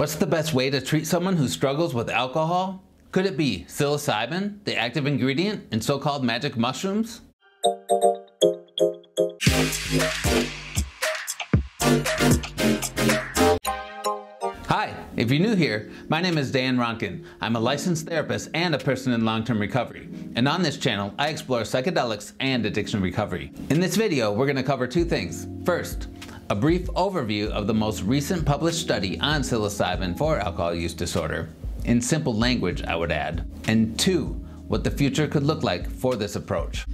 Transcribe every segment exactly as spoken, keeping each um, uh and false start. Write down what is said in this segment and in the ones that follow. What's the best way to treat someone who struggles with alcohol? Could it be psilocybin, the active ingredient in so-called magic mushrooms? Hi, if you're new here, my name is Dan Ronkin. I'm a licensed therapist and a person in long-term recovery. And on this channel, I explore psychedelics and addiction recovery. In this video, we're gonna cover two things. First, a brief overview of the most recent published study on psilocybin for alcohol use disorder. In simple language, I would add. And two, what the future could look like for this approach.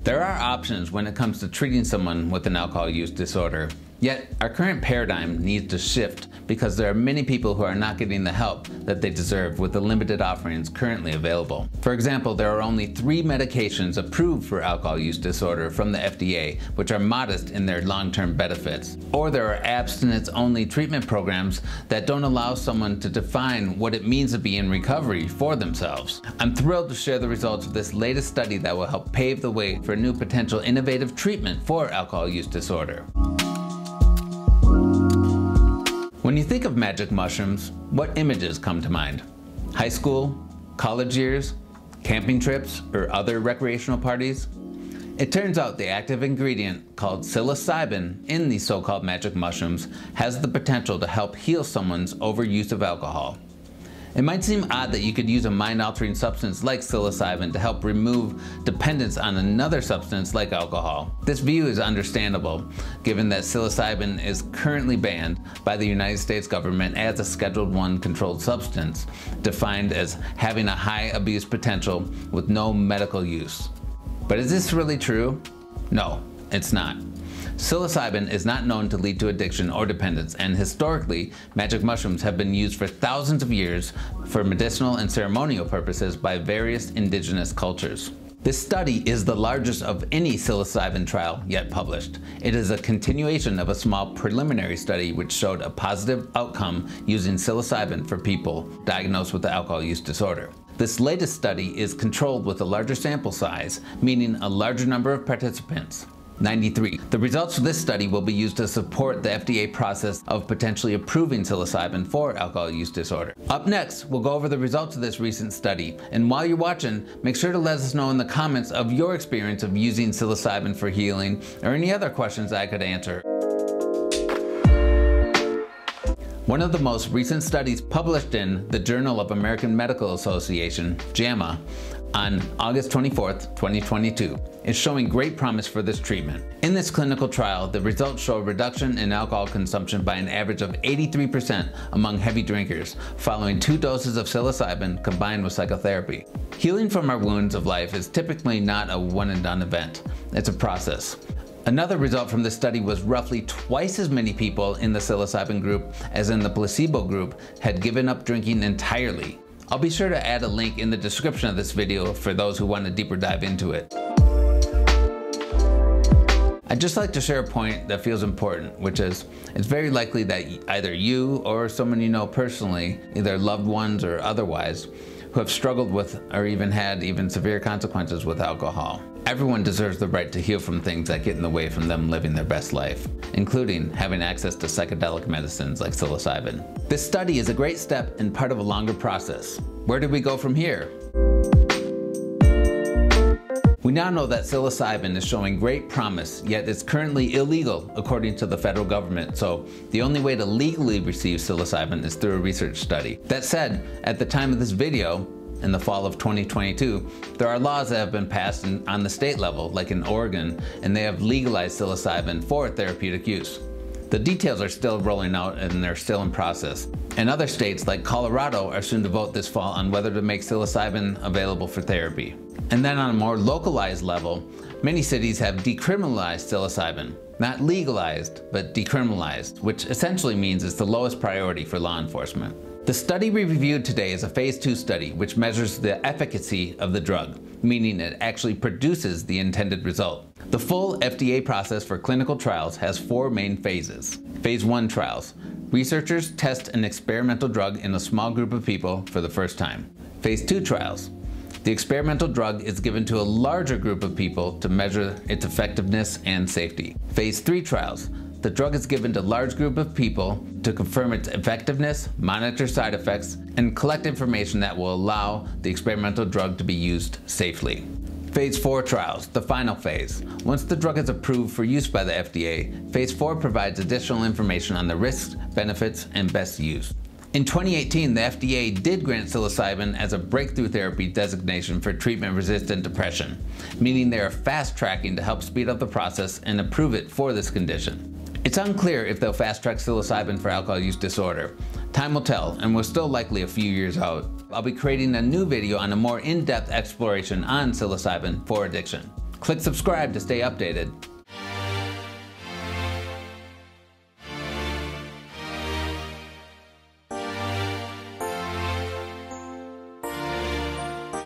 There are options when it comes to treating someone with an alcohol use disorder. Yet, our current paradigm needs to shift because there are many people who are not getting the help that they deserve with the limited offerings currently available. For example, there are only three medications approved for alcohol use disorder from the F D A, which are modest in their long-term benefits. Or there are abstinence-only treatment programs that don't allow someone to define what it means to be in recovery for themselves. I'm thrilled to share the results of this latest study that will help pave the way for new potential innovative treatment for alcohol use disorder. When you think of magic mushrooms, what images come to mind? High school, college years, camping trips, or other recreational parties? It turns out the active ingredient called psilocybin in these so-called magic mushrooms has the potential to help heal someone's overuse of alcohol. It might seem odd that you could use a mind-altering substance like psilocybin to help remove dependence on another substance like alcohol. This view is understandable, given that psilocybin is currently banned by the United States government as a Schedule one controlled substance, defined as having a high abuse potential with no medical use. But is this really true? No, it's not. Psilocybin is not known to lead to addiction or dependence, and historically, magic mushrooms have been used for thousands of years for medicinal and ceremonial purposes by various indigenous cultures. This study is the largest of any psilocybin trial yet published. It is a continuation of a small preliminary study which showed a positive outcome using psilocybin for people diagnosed with alcohol use disorder. This latest study is controlled with a larger sample size, meaning a larger number of participants. ninety-three. The results of this study will be used to support the F D A process of potentially approving psilocybin for alcohol use disorder. Up next, we'll go over the results of this recent study. And while you're watching, make sure to let us know in the comments of your experience of using psilocybin for healing or any other questions I could answer. One of the most recent studies published in the Journal of American Medical Association, JAMA, on August twenty-fourth, twenty twenty-two, is showing great promise for this treatment. In this clinical trial, the results show a reduction in alcohol consumption by an average of eighty-three percent among heavy drinkers following two doses of psilocybin combined with psychotherapy. Healing from our wounds of life is typically not a one-and-done event. It's a process. Another result from this study was roughly twice as many people in the psilocybin group as in the placebo group had given up drinking entirely. I'll be sure to add a link in the description of this video for those who want to deeper dive into it. I'd just like to share a point that feels important, which is it's very likely that either you or someone you know personally, either loved ones or otherwise, who have struggled with or even had even severe consequences with alcohol. Everyone deserves the right to heal from things that get in the way from them living their best life, including having access to psychedelic medicines like psilocybin. This study is a great step and part of a longer process. Where do we go from here? We now know that psilocybin is showing great promise, yet it's currently illegal according to the federal government, so the only way to legally receive psilocybin is through a research study. That said, at the time of this video, in the fall of twenty twenty-two, there are laws that have been passed in, on the state level, like in Oregon, and they have legalized psilocybin for therapeutic use. The details are still rolling out and they're still in process. And other states like Colorado are soon to vote this fall on whether to make psilocybin available for therapy. And then on a more localized level, many cities have decriminalized psilocybin. Not legalized, but decriminalized, which essentially means it's the lowest priority for law enforcement. The study we reviewed today is a phase two study, which measures the efficacy of the drug, meaning it actually produces the intended result. The full F D A process for clinical trials has four main phases. Phase one trials. Researchers test an experimental drug in a small group of people for the first time. Phase two trials. The experimental drug is given to a larger group of people to measure its effectiveness and safety. Phase three trials. The drug is given to a large group of people to confirm its effectiveness, monitor side effects, and collect information that will allow the experimental drug to be used safely. Phase four trials, the final phase. Once the drug is approved for use by the F D A, Phase four provides additional information on the risks, benefits, and best use. In twenty eighteen, the F D A did grant psilocybin as a breakthrough therapy designation for treatment-resistant depression, meaning they are fast-tracking to help speed up the process and approve it for this condition. It's unclear if they'll fast-track psilocybin for alcohol use disorder. Time will tell, and we're still likely a few years out. I'll be creating a new video on a more in-depth exploration on psilocybin for addiction. Click subscribe to stay updated.